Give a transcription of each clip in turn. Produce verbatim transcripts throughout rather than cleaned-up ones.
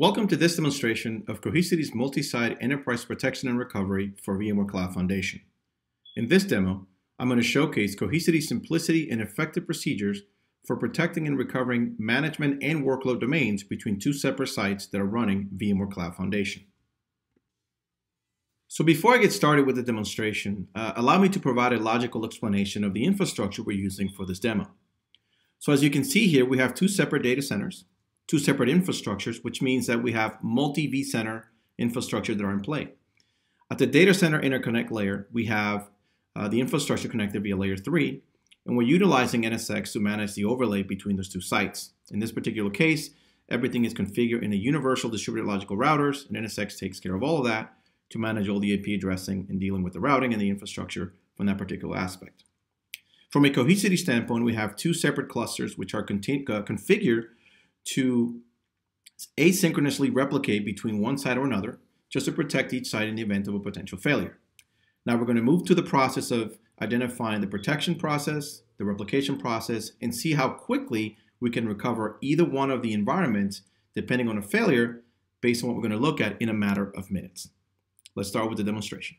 Welcome to this demonstration of Cohesity's multi-site enterprise protection and recovery for VMware Cloud Foundation. In this demo, I'm going to showcase Cohesity's simplicity and effective procedures for protecting and recovering management and workload domains between two separate sites that are running VMware Cloud Foundation. So before I get started with the demonstration, uh, allow me to provide a logical explanation of the infrastructure we're using for this demo. So as you can see here, we have two separate data centers, two separate infrastructures, which means that we have multi vCenter infrastructure that are in play. At the data center interconnect layer, we have uh, the infrastructure connected via layer three, and we're utilizing N S X to manage the overlay between those two sites. In this particular case, everything is configured in a universal distributed logical routers, and N S X takes care of all of that to manage all the A P addressing and dealing with the routing and the infrastructure from that particular aspect. From a Cohesity standpoint, we have two separate clusters which are configured to asynchronously replicate between one site or another, just to protect each site in the event of a potential failure. Now we're going to move to the process of identifying the protection process, the replication process, and see how quickly we can recover either one of the environments depending on a failure based on what we're going to look at in a matter of minutes. Let's start with the demonstration.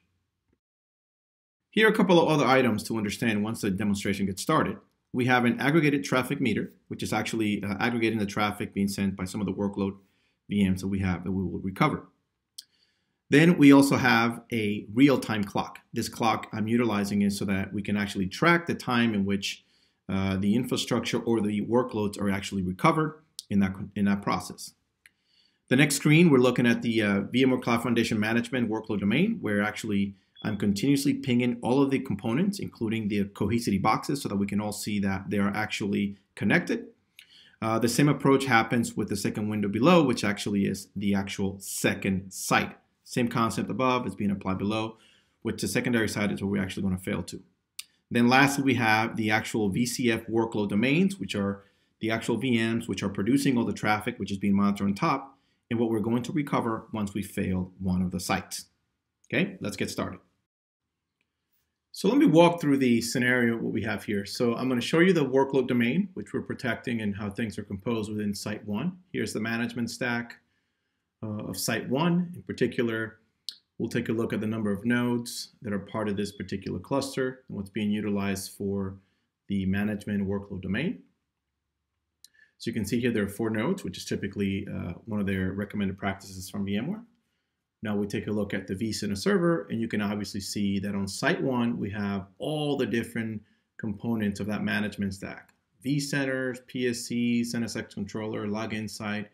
Here are a couple of other items to understand once the demonstration gets started. We have an aggregated traffic meter, which is actually uh, aggregating the traffic being sent by some of the workload V Ms that we have that we will recover. Then we also have a real-time clock. This clock I'm utilizing is so that we can actually track the time in which uh, the infrastructure or the workloads are actually recovered in that, in that process. The next screen, we're looking at the uh, VMware Cloud Foundation Management workload domain, where actually I'm continuously pinging all of the components, including the Cohesity boxes, so that we can all see that they are actually connected. Uh, the same approach happens with the second window below, which actually is the actual second site. Same concept above is being applied below, which the secondary site is where we're actually going to fail to. Then lastly, we have the actual V C F workload domains, which are the actual V Ms, which are producing all the traffic, which is being monitored on top, and what we're going to recover once we fail one of the sites. Okay, let's get started. So let me walk through the scenario, what we have here. So I'm going to show you the workload domain, which we're protecting and how things are composed within site one. Here's the management stack uh, of site one. In particular, we'll take a look at the number of nodes that are part of this particular cluster and what's being utilized for the management workload domain. So you can see here there are four nodes, which is typically uh, one of their recommended practices from VMware. Now we take a look at the vCenter server, and you can obviously see that on site one, we have all the different components of that management stack. vCenters, P S Cs, N S X controller, login site,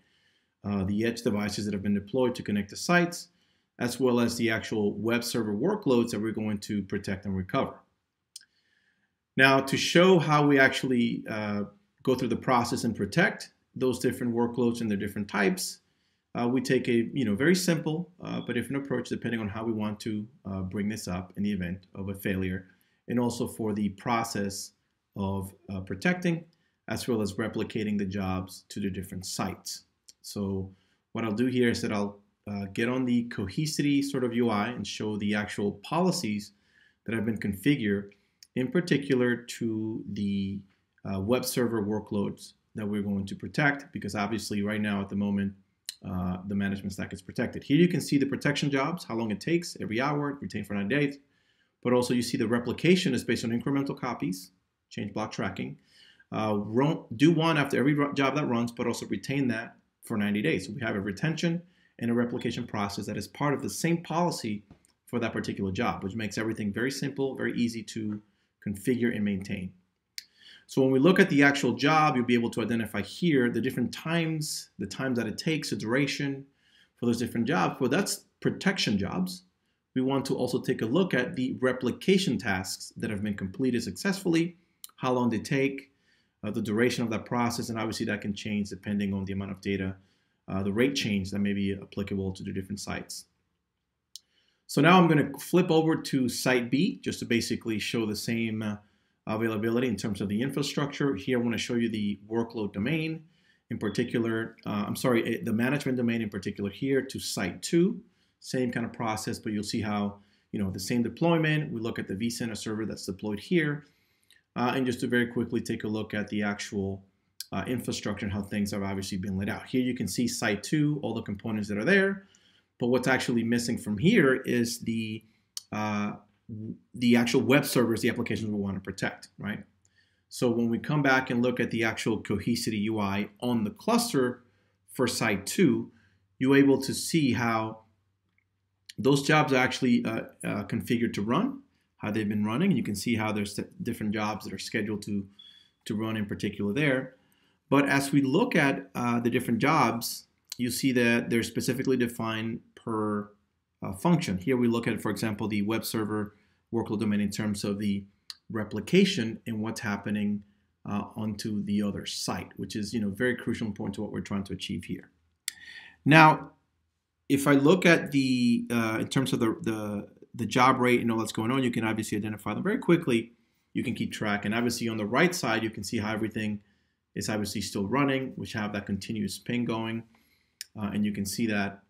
uh, the edge devices that have been deployed to connect the sites, as well as the actual web server workloads that we're going to protect and recover. Now to show how we actually uh, go through the process and protect those different workloads and their different types, Uh, we take a you know very simple uh, but different approach depending on how we want to uh, bring this up in the event of a failure, and also for the process of uh, protecting as well as replicating the jobs to the different sites. So what I'll do here is that I'll uh, get on the Cohesity sort of U I and show the actual policies that have been configured in particular to the uh, web server workloads that we're going to protect, because obviously right now at the moment Uh, the management stack is protected. Here you can see the protection jobs, how long it takes, every hour, retained for nine days, but also you see the replication is based on incremental copies, change block tracking, uh, run, do one after every job that runs, but also retain that for ninety days. So we have a retention and a replication process that is part of the same policy for that particular job, which makes everything very simple, very easy to configure and maintain. So when we look at the actual job, you'll be able to identify here the different times, the time that it takes, the duration for those different jobs. Well, that's protection jobs. We want to also take a look at the replication tasks that have been completed successfully, how long they take, uh, the duration of that process, and obviously that can change depending on the amount of data, uh, the rate change that may be applicable to the different sites. So now I'm going to flip over to site B just to basically show the same uh, availability in terms of the infrastructure. Here I want to show you the workload domain in particular, uh, I'm sorry, the management domain in particular here to site two, same kind of process, but you'll see how, you know, the same deployment, we look at the vCenter server that's deployed here, uh, and just to very quickly take a look at the actual uh, infrastructure and how things have obviously been laid out. Here you can see site two, all the components that are there, but what's actually missing from here is the, uh, the actual web servers, the applications we want to protect, right? So when we come back and look at the actual Cohesity U I on the cluster for site two, you're able to see how those jobs are actually uh, uh, configured to run, how they've been running. And you can see how there's different jobs that are scheduled to, to run in particular there. But as we look at uh, the different jobs, you see that they're specifically defined per uh, function. Here we look at, for example, the web server workload domain in terms of the replication and what's happening uh, onto the other site, which is, you know, very crucial and important to what we're trying to achieve here. Now, if I look at the, uh, in terms of the, the, the job rate and all that's going on, you can obviously identify them very quickly. You can keep track. And obviously on the right side, you can see how everything is obviously still running, which have that continuous ping going. Uh, and you can see that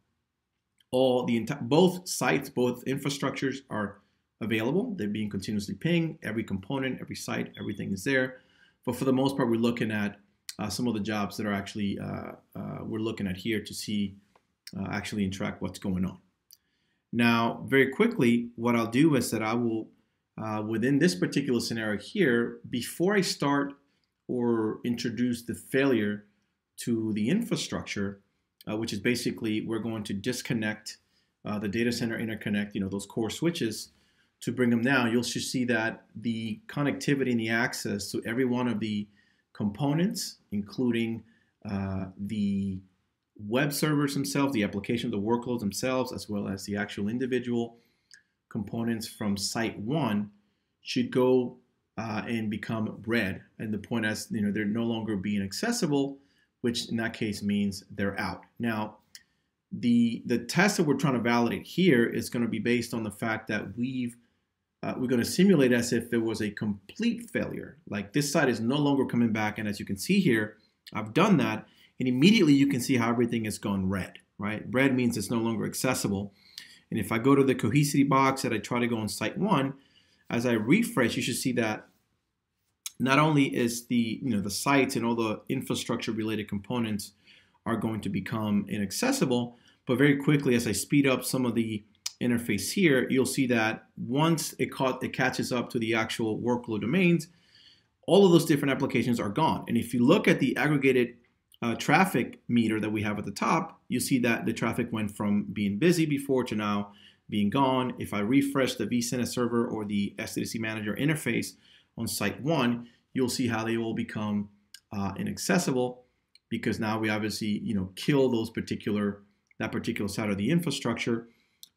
all the both sites, both infrastructures are available. They're being continuously pinged. Every component, every site, everything is there. But for the most part, we're looking at uh, some of the jobs that are actually, uh, uh, we're looking at here to see uh, actually and track what's going on. Now, very quickly, what I'll do is that I will, uh, within this particular scenario here, before I start or introduce the failure to the infrastructure, Uh, which is basically we're going to disconnect uh, the data center interconnect, you know, those core switches to bring them down. You'll see that the connectivity and the access to every one of the components, including uh, the web servers themselves, the application, the workloads themselves, as well as the actual individual components from site one should go uh, and become red. And the point is, you know, they're no longer being accessible, which in that case means they're out. Now, the, the test that we're trying to validate here is going to be based on the fact that we've, uh, we're going to simulate as if there was a complete failure. Like this side is no longer coming back. And as you can see here, I've done that. And immediately you can see how everything has gone red, right? Red means it's no longer accessible. And if I go to the Cohesity box and I try to go on site one, as I refresh, you should see that not only is the, you know, the sites and all the infrastructure related components are going to become inaccessible, but very quickly as I speed up some of the interface here, you'll see that once it, caught, it catches up to the actual workload domains, all of those different applications are gone. And if you look at the aggregated uh, traffic meter that we have at the top, you see that the traffic went from being busy before to now being gone. If I refresh the vCenter server or the S D D C manager interface, on site one, you'll see how they all become uh, inaccessible because now we obviously, you know, kill those particular, that particular side of the infrastructure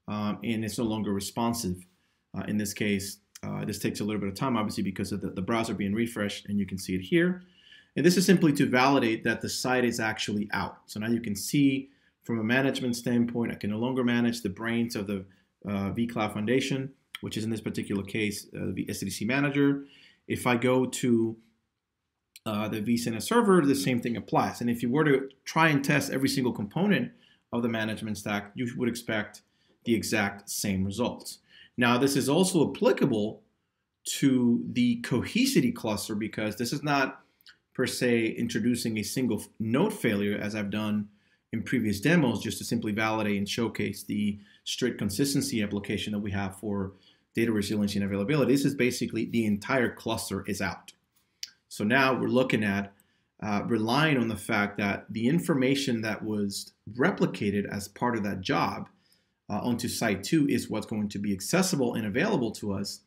um, and it's no longer responsive. Uh, in this case, uh, this takes a little bit of time obviously because of the, the browser being refreshed and you can see it here. And this is simply to validate that the site is actually out. So now you can see from a management standpoint, I can no longer manage the brains of the uh, vCloud Foundation, which is in this particular case, uh, the S D D C manager. If I go to uh, the vCenter server, the same thing applies. And if you were to try and test every single component of the management stack, you would expect the exact same results. Now, this is also applicable to the Cohesity cluster because this is not per se introducing a single node failure as I've done in previous demos just to simply validate and showcase the strict consistency application that we have for data resiliency and availability. This is basically the entire cluster is out. So now we're looking at uh, relying on the fact that the information that was replicated as part of that job uh, onto site two is what's going to be accessible and available to us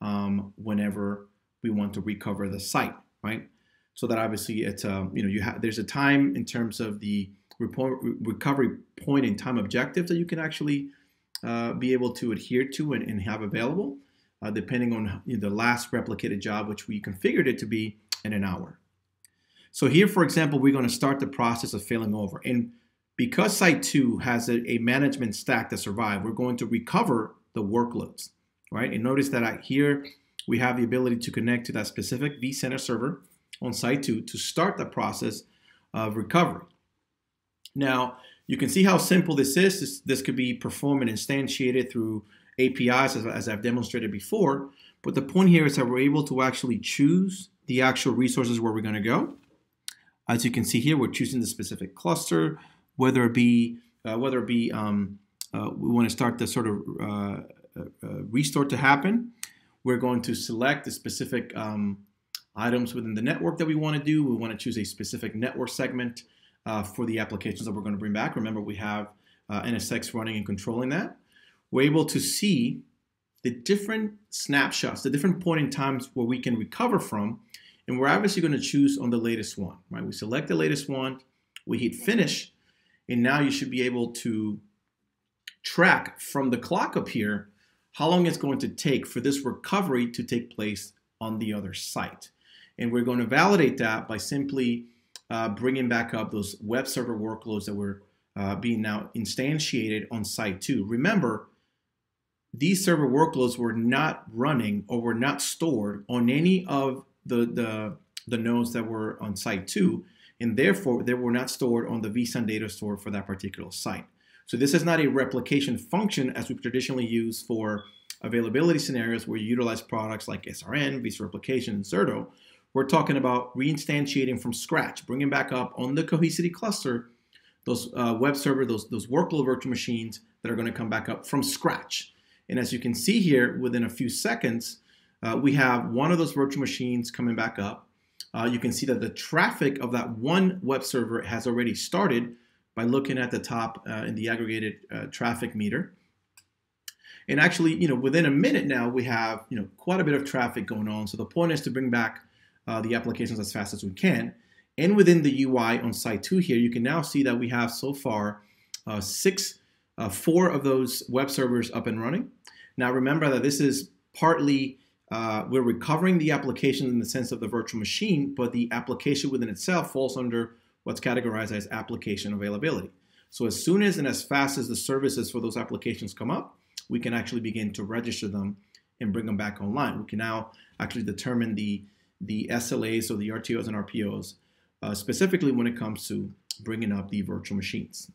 um, whenever we want to recover the site, right? So that obviously it's uh, you know you have there's a time in terms of the report, recovery point in time objective that you can actually Uh, be able to adhere to and, and have available, uh, depending on you know, the last replicated job, which we configured it to be in an hour. So here, for example, we're going to start the process of failing over. And because site two has a, a management stack that survived, we're going to recover the workloads, right? And notice that I, here we have the ability to connect to that specific vCenter server on site two to start the process of recovery. Now, you can see how simple this is. This, this could be performed and instantiated through A P Is as, as I've demonstrated before. But the point here is that we're able to actually choose the actual resources where we're going to go. As you can see here, we're choosing the specific cluster, whether it be uh, whether it be um, uh, we want to start the sort of uh, uh, restore to happen. We're going to select the specific um, items within the network that we want to do. We want to choose a specific network segment uh, for the applications that we're going to bring back. Remember, we have uh, N S X running and controlling that. We're able to see the different snapshots, the different point in times where we can recover from, and we're obviously going to choose on the latest one, right? We select the latest one, we hit finish, and now you should be able to track from the clock up here how long it's going to take for this recovery to take place on the other site. And we're going to validate that by simply uh, bringing back up those web server workloads that were uh, being now instantiated on site two. Remember, these server workloads were not running or were not stored on any of the, the, the nodes that were on site two, and therefore they were not stored on the vSAN data store for that particular site. So this is not a replication function as we traditionally use for availability scenarios where you utilize products like S R M, vSphere replication, and Zerto. We're talking about reinstantiating from scratch, bringing back up on the Cohesity cluster those uh, web server, those, those workload virtual machines that are going to come back up from scratch. And as you can see here, within a few seconds, uh, we have one of those virtual machines coming back up. Uh, you can see that the traffic of that one web server has already started by looking at the top uh, in the aggregated uh, traffic meter. And actually, you know, within a minute now, we have, you know, quite a bit of traffic going on. So the point is to bring back uh, the applications as fast as we can. And within the U I on site two here, you can now see that we have so far uh, six Uh, four of those web servers up and running. Now remember that this is partly, uh, we're recovering the application in the sense of the virtual machine, but the application within itself falls under what's categorized as application availability. So as soon as and as fast as the services for those applications come up, we can actually begin to register them and bring them back online. We can now actually determine the, the S L As or the R T Os and R P Os, uh, specifically when it comes to bringing up the virtual machines.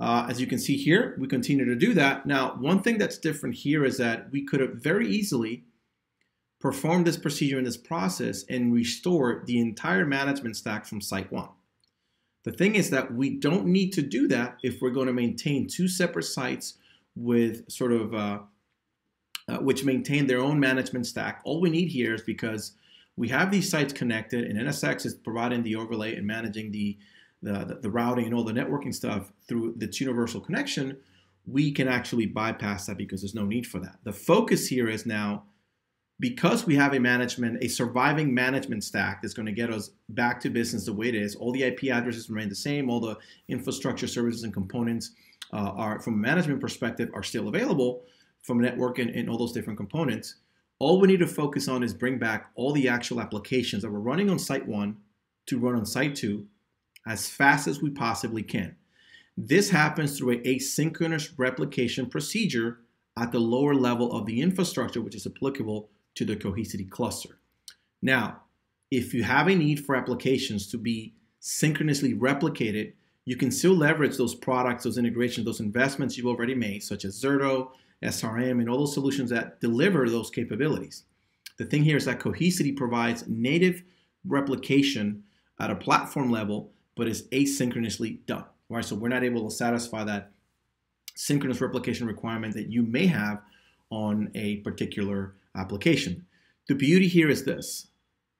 Uh, as you can see here, we continue to do that. Now, one thing that's different here is that we could have very easily performed this procedure in this process and restored the entire management stack from site one. The thing is that we don't need to do that if we're going to maintain two separate sites with sort of, uh, uh, which maintain their own management stack. All we need here is because we have these sites connected and N S X is providing the overlay and managing the The, the routing and all the networking stuff through this universal connection, we can actually bypass that because there's no need for that. The focus here is now, because we have a management, a surviving management stack that's going to get us back to business the way it is, all the I P addresses remain the same, all the infrastructure services and components uh, are, from a management perspective, are still available from network and, and all those different components. All we need to focus on is bring back all the actual applications that were running on site one to run on site two, as fast as we possibly can. This happens through an asynchronous replication procedure at the lower level of the infrastructure, which is applicable to the Cohesity cluster. Now, if you have a need for applications to be synchronously replicated, you can still leverage those products, those integrations, those investments you've already made, such as Zerto, S R M, and all those solutions that deliver those capabilities. The thing here is that Cohesity provides native replication at a platform level, but it's asynchronously done, right? So we're not able to satisfy that synchronous replication requirement that you may have on a particular application. The beauty here is this.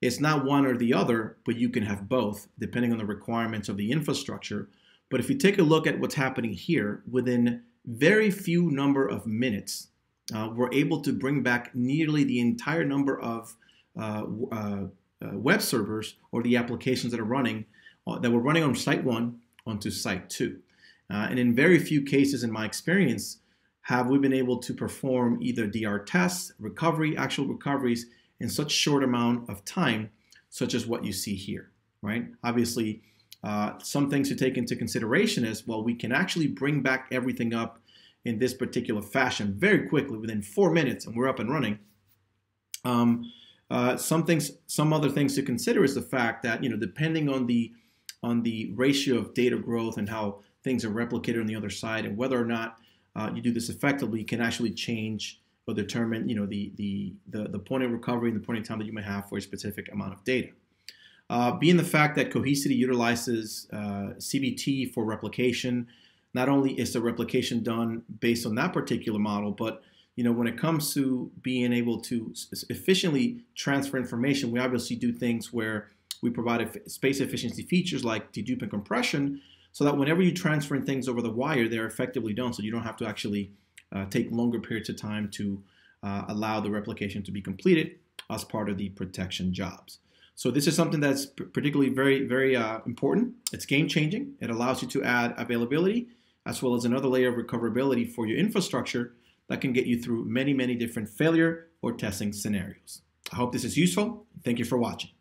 It's not one or the other, but you can have both depending on the requirements of the infrastructure. But if you take a look at what's happening here, within very few number of minutes, uh, we're able to bring back nearly the entire number of uh, uh, web servers or the applications that are running that we're running on site one onto site two. Uh, and in very few cases, in my experience, have we been able to perform either D R tests, recovery, actual recoveries in such short amount of time, such as what you see here, right? Obviously, uh, some things to take into consideration is, well, we can actually bring back everything up in this particular fashion very quickly, within four minutes, and we're up and running. Um, uh, some things, some other things to consider is the fact that, you know, depending on the on the ratio of data growth and how things are replicated on the other side, and whether or not uh, you do this effectively, can actually change or determine, you know, the the the, the point of recovery and the point in time that you may have for a specific amount of data. uh, being the fact that Cohesity utilizes uh, C B T for replication. Not only is the replication done based on that particular model, but you know, when it comes to being able to efficiently transfer information, we obviously do things where we provide space efficiency features like dedupe and compression, so that whenever you're transferring things over the wire, they're effectively done, so you don't have to actually uh, take longer periods of time to uh, allow the replication to be completed as part of the protection jobs. So this is something that's particularly very, very uh, important. It's game-changing. It allows you to add availability as well as another layer of recoverability for your infrastructure that can get you through many, many different failure or testing scenarios. I hope this is useful. Thank you for watching.